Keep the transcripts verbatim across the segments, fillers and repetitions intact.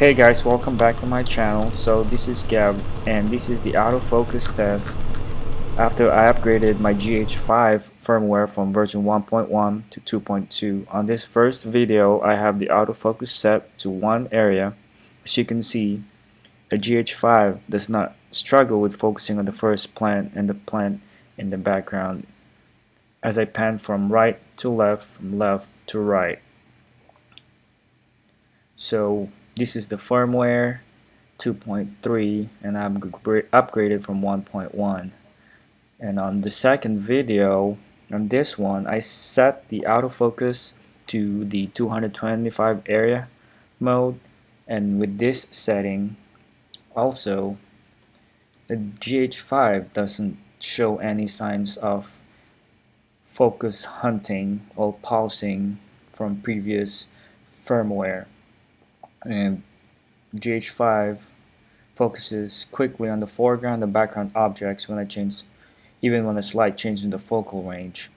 Hey guys, welcome back to my channel. So this is Gab and this is the autofocus test after I upgraded my G H five firmware from version one point one to two point two. On this first video I have the autofocus set to one area. As you can see, the G H five does not struggle with focusing on the first plant and the plant in the background as I pan from right to left, from left to right. So this is the firmware two point three and I'm upgraded from one point one. And on the second video, on this one, I set the autofocus to the two hundred twenty-five area mode, and with this setting also the G H five doesn't show any signs of focus hunting or pulsing from previous firmware. And G H five focuses quickly on the foreground and background objects when I change, even when a slight change in the focal range.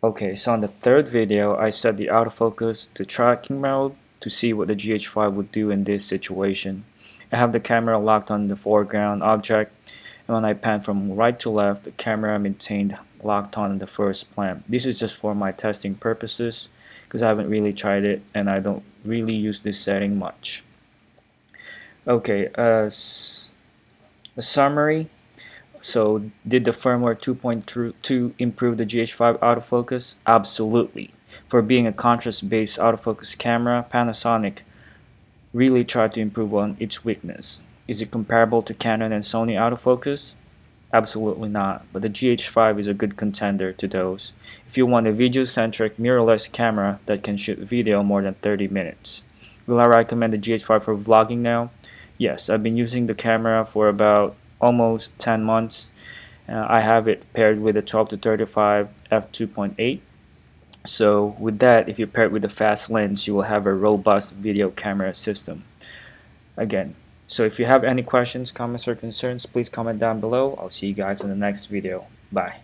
Okay, so on the third video I set the autofocus to tracking mode to see what the G H five would do in this situation. I have the camera locked on the foreground object, and when I pan from right to left, the camera maintained locked on the first plant. This is just for my testing purposes, because I haven't really tried it and I don't really use this setting much. Okay, as a summary, so did the firmware two point two improve the G H five autofocus? Absolutely. For being a contrast-based autofocus camera, Panasonic really tried to improve on its weakness. Is it comparable to Canon and Sony autofocus? Absolutely not, but the G H five is a good contender to those if you want a video-centric mirrorless camera that can shoot video more than thirty minutes. Will I recommend the G H five for vlogging now? Yes, I've been using the camera for about almost ten months. Uh, I have it paired with a twelve to thirty-five f two point eight. So with that, if you pair it with a fast lens, you will have a robust video camera system. Again, so if you have any questions, comments, or concerns, please comment down below. I'll see you guys in the next video. Bye.